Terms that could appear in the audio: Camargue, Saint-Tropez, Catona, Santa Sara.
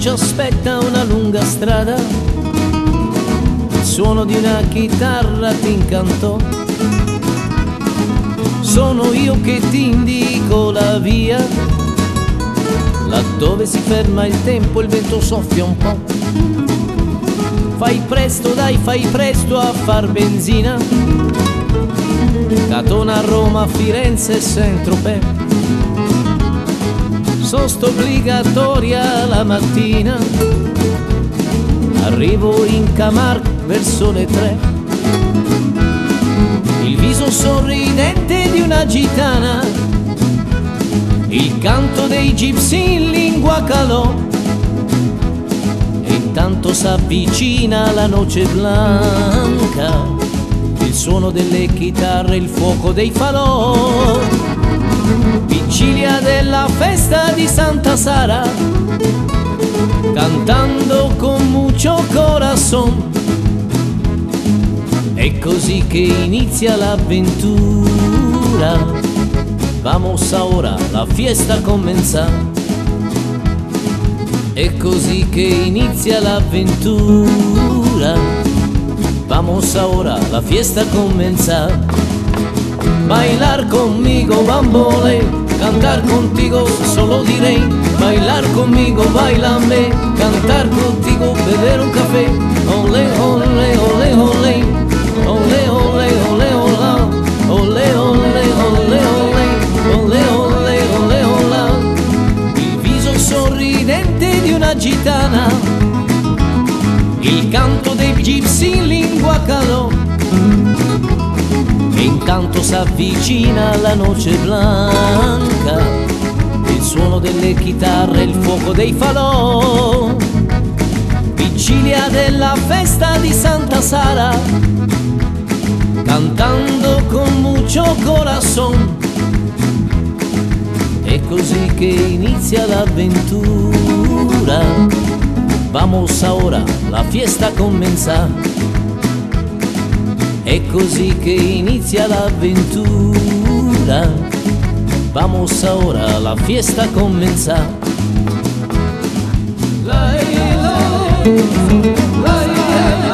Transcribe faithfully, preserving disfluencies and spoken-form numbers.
ci aspetta una lunga strada. Il suono di una chitarra ti incantò. Sono io che ti indico la via, laddove si ferma il tempo, il vento soffia un po'. Fai presto, dai, fai presto a far benzina. Catona, Roma, Firenze e Saint-Tropez. Sosta obbligatoria la mattina. Arrivo in Camargue verso le tre. Il viso sorridente di una gitana, il canto dei gypsy in lingua calò. E intanto s'avvicina la noce blanca, il suono delle chitarre, il fuoco dei falò. Vigilia della festa di Santa Sara, cantando con mucho corazón. È così che inizia l'avventura. Vamos ahora, la fiesta comienza. È così che inizia l'avventura. Vamos ahora, la fiesta comienza. Bailar conmigo, bambolé, cantar contigo, solo diré. Bailar conmigo, bailame, cantar contigo, beber un café. Olé, olé, olé, olé, olé, olé, olé, olé, olé, olé, olé, olé, olé, olé, olé. Il viso sorridente di una gitana, il canto dei gypsy in lingua calò. E intanto s'avvicina la noce blanca, il suono delle chitarre, il fuoco dei falò. Vigilia della festa di Santa Sara, cantando con mucho corazón. È così che inizia l'avventura. Vamos ahora, la fiesta comienza. È così che inizia l'avventura. Vamos ahora, la fiesta comienza. La, la, la, la, la.